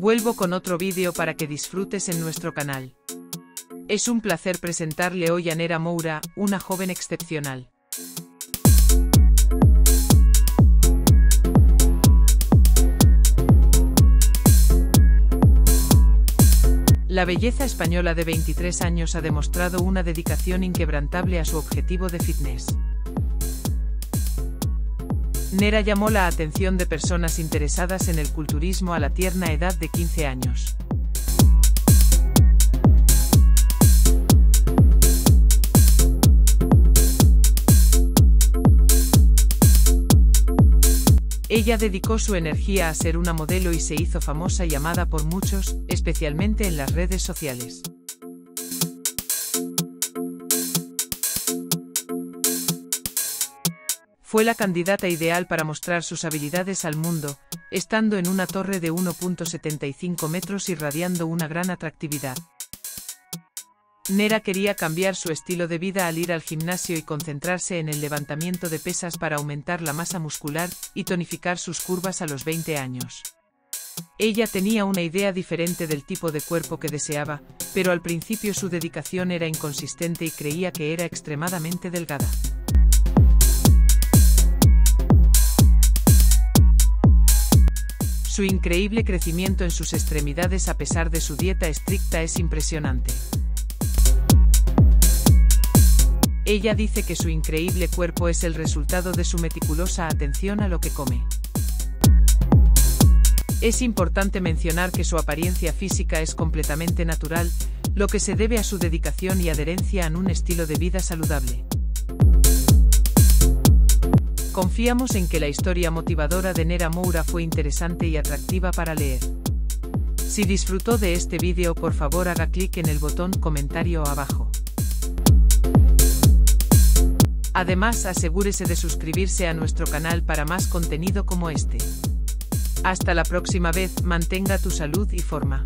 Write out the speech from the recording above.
Vuelvo con otro vídeo para que disfrutes en nuestro canal. Es un placer presentarle hoy a Nera Moura, una joven excepcional. La belleza española de 23 años ha demostrado una dedicación inquebrantable a su objetivo de fitness. Nera llamó la atención de personas interesadas en el culturismo a la tierna edad de 15 años. Ella dedicó su energía a ser una modelo y se hizo famosa y amada por muchos, especialmente en las redes sociales. Fue la candidata ideal para mostrar sus habilidades al mundo, estando en una torre de 1,75 metros y irradiando una gran atractividad. Nera quería cambiar su estilo de vida al ir al gimnasio y concentrarse en el levantamiento de pesas para aumentar la masa muscular y tonificar sus curvas a los 20 años. Ella tenía una idea diferente del tipo de cuerpo que deseaba, pero al principio su dedicación era inconsistente y creía que era extremadamente delgada. Su increíble crecimiento en sus extremidades a pesar de su dieta estricta es impresionante. Ella dice que su increíble cuerpo es el resultado de su meticulosa atención a lo que come. Es importante mencionar que su apariencia física es completamente natural, lo que se debe a su dedicación y adherencia a un estilo de vida saludable. Confiamos en que la historia motivadora de Nera Moura fue interesante y atractiva para leer. Si disfrutó de este vídeo, por favor haga clic en el botón comentario abajo. Además, asegúrese de suscribirse a nuestro canal para más contenido como este. Hasta la próxima vez, mantenga tu salud y forma.